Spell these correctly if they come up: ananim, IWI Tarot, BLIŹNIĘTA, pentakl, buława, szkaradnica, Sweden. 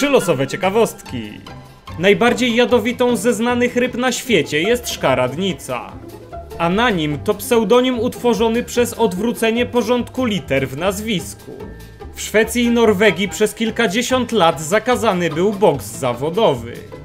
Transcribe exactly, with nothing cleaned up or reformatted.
Trzy losowe ciekawostki. Najbardziej jadowitą ze znanych ryb na świecie jest szkaradnica. Ananim to pseudonim utworzony przez odwrócenie porządku liter w nazwisku. W Szwecji i Norwegii przez kilkadziesiąt lat zakazany był boks zawodowy.